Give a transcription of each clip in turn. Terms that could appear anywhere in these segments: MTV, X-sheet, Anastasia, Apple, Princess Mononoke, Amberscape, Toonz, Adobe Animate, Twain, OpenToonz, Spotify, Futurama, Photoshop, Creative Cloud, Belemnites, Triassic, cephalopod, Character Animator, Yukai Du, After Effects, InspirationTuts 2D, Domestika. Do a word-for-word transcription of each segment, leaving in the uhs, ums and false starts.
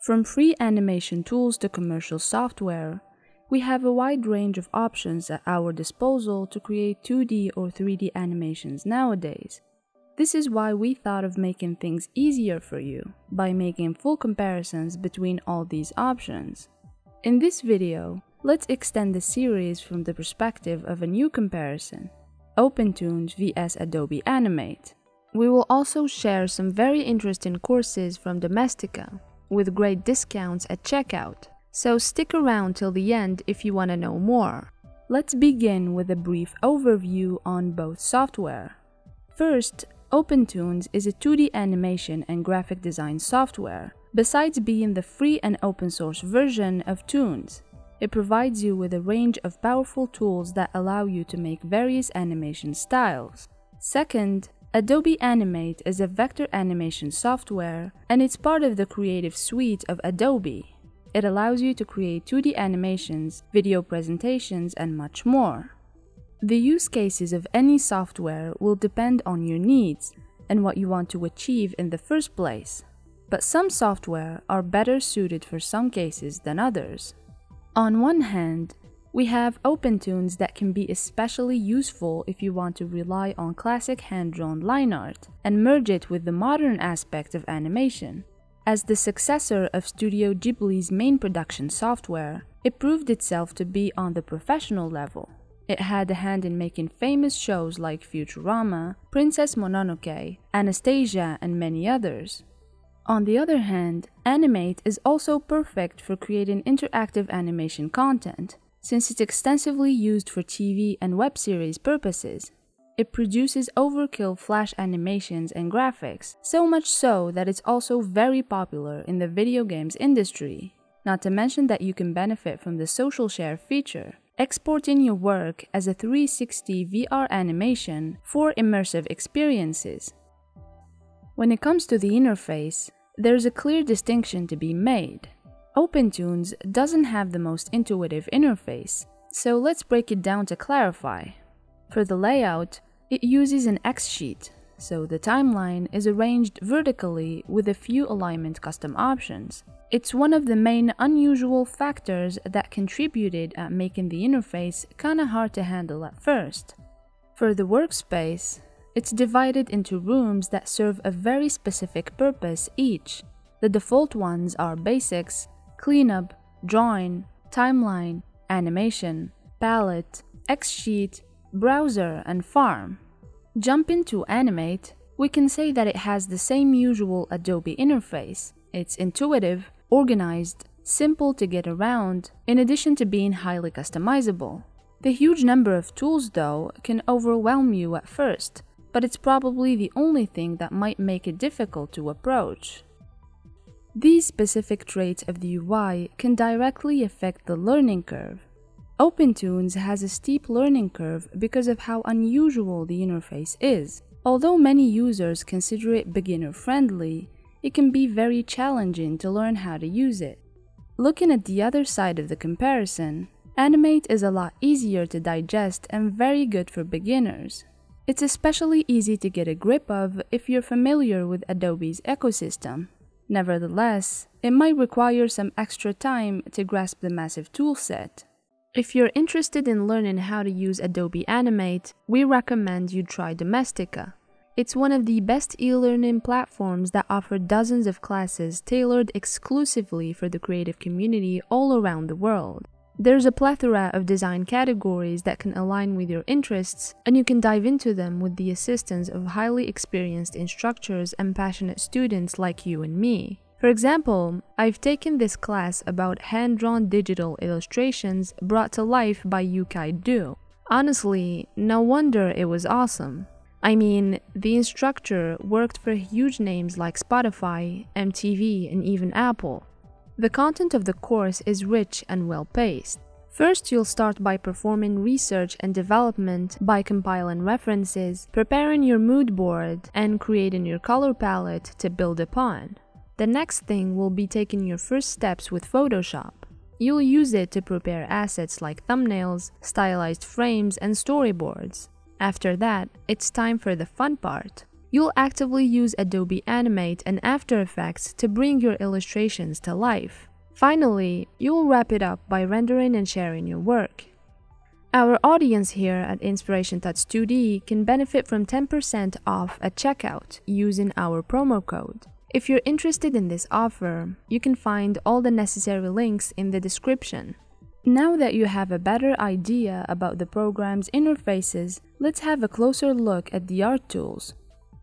From free animation tools to commercial software, we have a wide range of options at our disposal to create two D or three D animations nowadays. This is why we thought of making things easier for you by making full comparisons between all these options. In this video, let's extend the series from the perspective of a new comparison, OpenToonz versus Adobe Animate. We will also share some very interesting courses from Domestika with great discounts at checkout. So stick around till the end if you want to know more. Let's begin with a brief overview on both software. First, OpenToonz is a two D animation and graphic design software, besides being the free and open source version of Toonz. It provides you with a range of powerful tools that allow you to make various animation styles. Second, Adobe Animate is a vector animation software, and it's part of the creative suite of Adobe. It allows you to create two D animations, video presentations, and much more. The use cases of any software will depend on your needs and what you want to achieve in the first place, but some software are better suited for some cases than others. On one hand, we have OpenToonz that can be especially useful if you want to rely on classic hand-drawn line art and merge it with the modern aspect of animation. As the successor of Studio Ghibli's main production software, it proved itself to be on the professional level. It had a hand in making famous shows like Futurama, Princess Mononoke, Anastasia, and many others. On the other hand, Animate is also perfect for creating interactive animation content, since it's extensively used for T V and web series purposes. It produces overkill flash animations and graphics, so much so that it's also very popular in the video games industry. Not to mention that you can benefit from the social share feature, exporting your work as a three sixty V R animation for immersive experiences. When it comes to the interface, there's a clear distinction to be made. OpenToonz doesn't have the most intuitive interface, so let's break it down to clarify. For the layout, it uses an X-sheet, so the timeline is arranged vertically with a few alignment custom options. It's one of the main unusual factors that contributed at making the interface kinda hard to handle at first. For the workspace, it's divided into rooms that serve a very specific purpose each. The default ones are Basics, Cleanup, Drawing, Timeline, Animation, Palette, X-sheet, Browser, and Farm. Jump into Animate, we can say that it has the same usual Adobe interface. It's intuitive, organized, simple to get around, in addition to being highly customizable. The huge number of tools, though, can overwhelm you at first, but it's probably the only thing that might make it difficult to approach. These specific traits of the U I can directly affect the learning curve. OpenToonz has a steep learning curve because of how unusual the interface is. Although many users consider it beginner-friendly, it can be very challenging to learn how to use it. Looking at the other side of the comparison, Animate is a lot easier to digest and very good for beginners. It's especially easy to get a grip of if you're familiar with Adobe's ecosystem. Nevertheless, it might require some extra time to grasp the massive toolset. If you're interested in learning how to use Adobe Animate, we recommend you try Domestika. It's one of the best e-learning platforms that offer dozens of classes tailored exclusively for the creative community all around the world. There's a plethora of design categories that can align with your interests, and you can dive into them with the assistance of highly experienced instructors and passionate students like you and me. For example, I've taken this class about hand-drawn digital illustrations brought to life by Yukai Du. Honestly, no wonder it was awesome. I mean, the instructor worked for huge names like Spotify, M T V, and even Apple. The content of the course is rich and well-paced. First, you'll start by performing research and development by compiling references, preparing your mood board, and creating your color palette to build upon. The next thing will be taking your first steps with Photoshop. You'll use it to prepare assets like thumbnails, stylized frames, and storyboards. After that, it's time for the fun part. You'll actively use Adobe Animate and After Effects to bring your illustrations to life. Finally, you'll wrap it up by rendering and sharing your work. Our audience here at InspirationTuts two D can benefit from ten percent off at checkout using our promo code. If you're interested in this offer, you can find all the necessary links in the description. Now that you have a better idea about the program's interfaces, let's have a closer look at the art tools.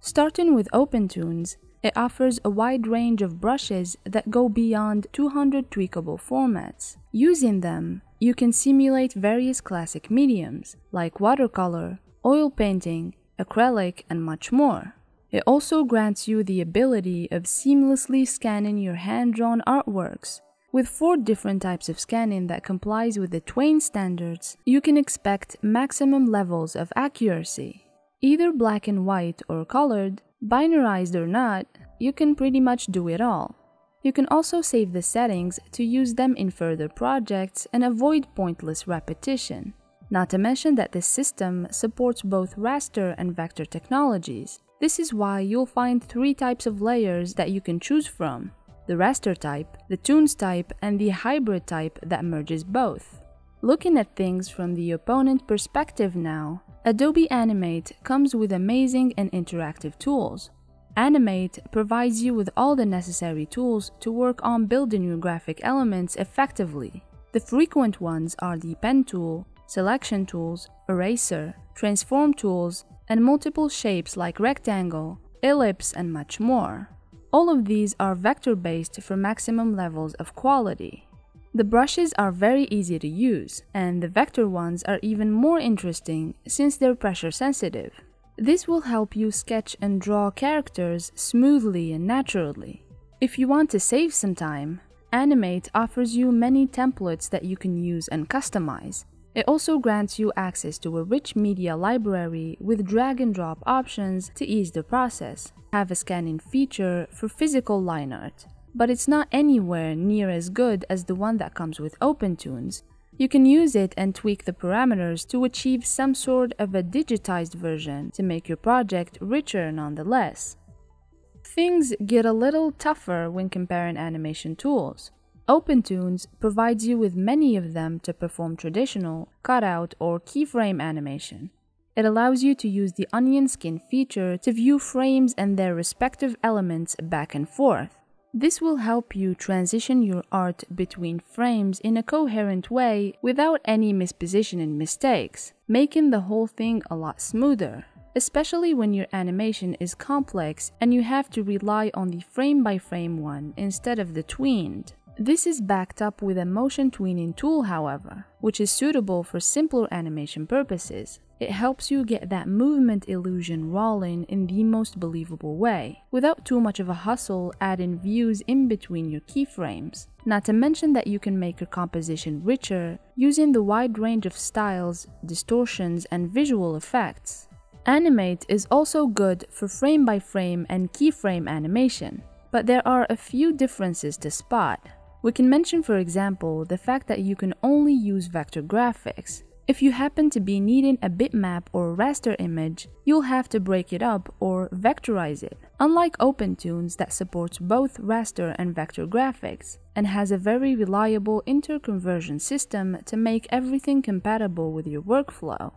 Starting with OpenToonz, it offers a wide range of brushes that go beyond two hundred tweakable formats. Using them, you can simulate various classic mediums, like watercolor, oil painting, acrylic, and much more. It also grants you the ability of seamlessly scanning your hand-drawn artworks. With four different types of scanning that complies with the Twain standards, you can expect maximum levels of accuracy. Either black and white or colored, binarized or not, you can pretty much do it all. You can also save the settings to use them in further projects and avoid pointless repetition. Not to mention that this system supports both raster and vector technologies. This is why you'll find three types of layers that you can choose from: the raster type, the Toonz type, and the hybrid type that merges both. Looking at things from the opponent perspective now, Adobe Animate comes with amazing and interactive tools. Animate provides you with all the necessary tools to work on building your graphic elements effectively. The frequent ones are the Pen tool, Selection tools, Eraser, Transform tools, and multiple shapes like Rectangle, Ellipse, and much more. All of these are vector-based for maximum levels of quality. The brushes are very easy to use, and the vector ones are even more interesting since they're pressure-sensitive. This will help you sketch and draw characters smoothly and naturally. If you want to save some time, Animate offers you many templates that you can use and customize. It also grants you access to a rich media library with drag-and-drop options to ease the process. Have a scanning feature for physical line art, but it's not anywhere near as good as the one that comes with OpenToonz. You can use it and tweak the parameters to achieve some sort of a digitized version to make your project richer nonetheless. Things get a little tougher when comparing animation tools. OpenToonz provides you with many of them to perform traditional, cutout, or keyframe animation. It allows you to use the onion skin feature to view frames and their respective elements back and forth. This will help you transition your art between frames in a coherent way without any mispositioning mistakes, making the whole thing a lot smoother, especially when your animation is complex and you have to rely on the frame-by-frame one instead of the tweened. This is backed up with a motion tweening tool, however, which is suitable for simpler animation purposes. It helps you get that movement illusion rolling in the most believable way, without too much of a hustle adding views in between your keyframes. Not to mention that you can make your composition richer using the wide range of styles, distortions, and visual effects. Animate is also good for frame-by-frame and keyframe animation, but there are a few differences to spot. We can mention, for example, the fact that you can only use vector graphics. If you happen to be needing a bitmap or raster image, you'll have to break it up or vectorize it, unlike OpenToonz that supports both raster and vector graphics and has a very reliable interconversion system to make everything compatible with your workflow.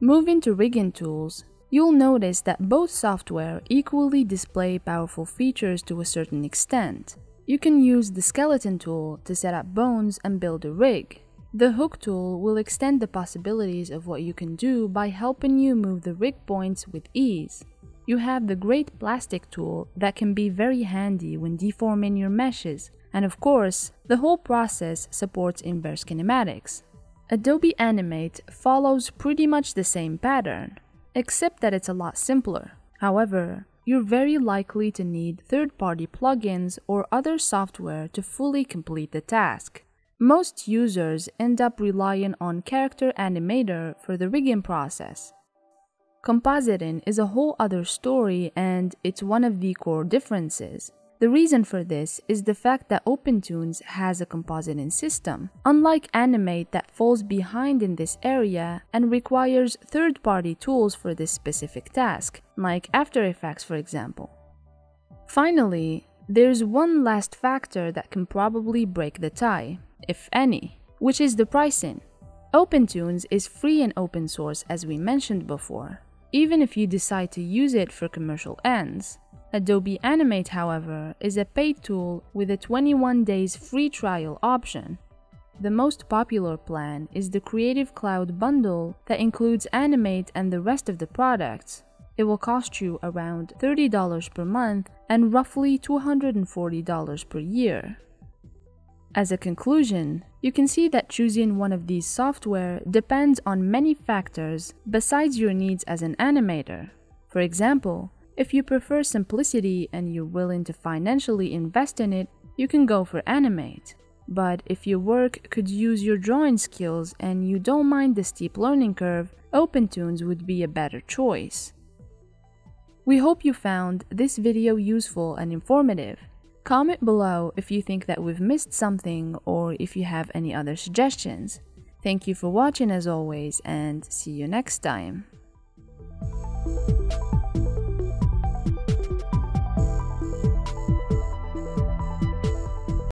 Moving to rigging tools, you'll notice that both software equally display powerful features to a certain extent. You can use the skeleton tool to set up bones and build a rig. The hook tool will extend the possibilities of what you can do by helping you move the rig points with ease. You have the great plastic tool that can be very handy when deforming your meshes, and of course, the whole process supports inverse kinematics. Adobe Animate follows pretty much the same pattern, except that it's a lot simpler. However, you're very likely to need third-party plugins or other software to fully complete the task. Most users end up relying on Character Animator for the rigging process. Compositing is a whole other story, and it's one of the core differences. The reason for this is the fact that OpenToonz has a compositing system, unlike Animate that falls behind in this area and requires third-party tools for this specific task, like After Effects for example. Finally, there's one last factor that can probably break the tie, if any, which is the pricing. OpenToonz is free and open source as we mentioned before, even if you decide to use it for commercial ends. Adobe Animate, however, is a paid tool with a twenty-one days free trial option. The most popular plan is the Creative Cloud bundle that includes Animate and the rest of the products. It will cost you around thirty dollars per month and roughly two hundred forty dollars per year. As a conclusion, you can see that choosing one of these software depends on many factors besides your needs as an animator. For example, if you prefer simplicity and you're willing to financially invest in it, you can go for Animate. But if your work could use your drawing skills and you don't mind the steep learning curve, OpenToonz would be a better choice. We hope you found this video useful and informative. Comment below if you think that we've missed something or if you have any other suggestions. Thank you for watching as always, and see you next time.